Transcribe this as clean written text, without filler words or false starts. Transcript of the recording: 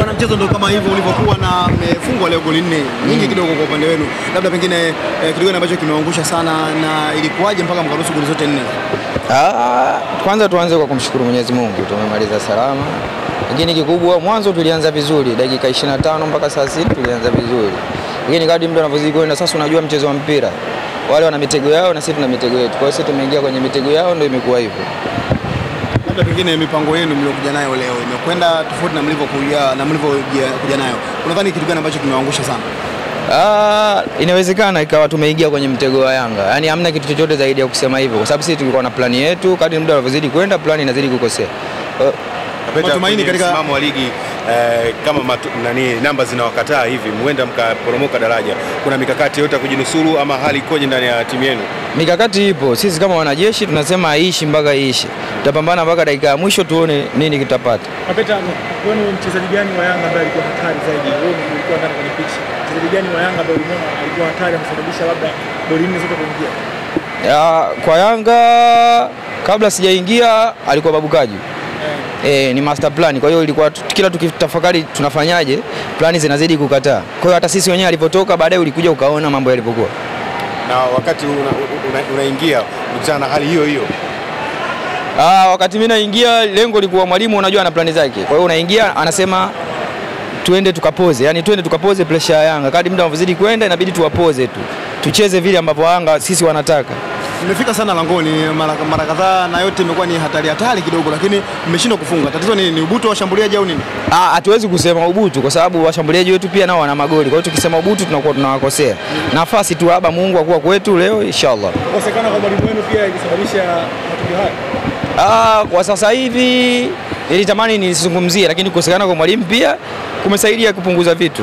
kwa na mchezo ndio kama hivyo ulivyokuwa na mmefungwa leo goli 4. Nyingi kidogo kwa upande wenu. Labda pengine kitu gani ambacho kimeangusha sana na ilikuwaje mpaka mkaruhusu goli zote 4? Kwanza tuanze kwa kumshukuru Mwenyezi Mungu. Tumemaliza salama. Lakini kikubwa mwanzo tulianza vizuri, dakika 25 mpaka saa 6 tulianza vizuri. Lakini kadri mtu anavyozidi kwenda sasa unajua mchezo wa mpira. Wale wana mitego yao na sisi tuna mitego yetu. Kwa hiyo sisi tumeingia kwenye mitego yao ndio imekuwa hivyo. Labda pengine mipango yenu mliokuja nayo leo imekwenda tofauti na mlivyokuja nayo. Unadhani kitu gani ambacho kimewaangusha sana? Inawezekana ikawa tumeingia kwenye mtego wa Yanga. Yaani hamna kitu chochote zaidi ya kusema hivyo. Kwa sababu sisi tulikuwa na plani yetu, kadri mtu anavyozidi kwenda plani inazidi kukosea. Matumaini katika msimamo wa ligi kama namba zinawakataa hivi muenda mkaporomoka daraja, kuna mikakati yote kujinusuru ama hali ikoje ndani ya timu yenu? Mikakati ipo, sisi kama wanajeshi tunasema haishi mpaka iishi. Tutapambana mpaka dakika ya mwisho tuone nini kitapata. Kapeta, wewe mchezaji gani wa Yanga ambaye alikuwa hatari zaidi? Wewe ulikuwa ndani kwenye pitch, mchezaji gani wa Yanga ambaye alikuwa hatari amesababisha labda goli 4 zote kuingia? Kwa Yanga kabla sijaingia alikuwa Babukaji. Ni master plan. Kwa hiyo ilikuwa kila tukitafakari tunafanyaje, plani zinazidi kukataa. Kwa hiyo hata sisi wenyewe alipotoka baadaye ulikuja ukaona mambo yalipokuwa. Na wakati unaingia ukutana hali hiyo hiyo. Wakati mimi naingia lengo likuwa mwalimu unajua ana plani zake. Kwa hiyo unaingia anasema tuende tukapoze. Yaani tuende tukapoze pressure ya Yanga. Kadri muda unazidi kwenda inabidi tuwapoze tu. Tucheze vile ambavyo Yanga sisi wanataka. Mmefika sana langoni mara kadhaa na yote imekuwa ni hatari kidogo, lakini mmeshindwa kufunga. Tatizo ni ubutu wa washambuliaji au nini? Hatuwezi kusema ubutu kwa sababu washambuliaji wetu pia nao wana magoli. Kwa hiyo tukisema ubutu tunakuwa tunawakosea. Nafasi tu haba Mungu akuwa kwetu leo inshallah. Kukosekana kwa mwalimu wenu pia ilisababisha matokeo haya. Kwa sasa hivi nilitamani nisizungumzie, lakini kukosekana kwa mwalimu pia kumesaidia kupunguza vitu.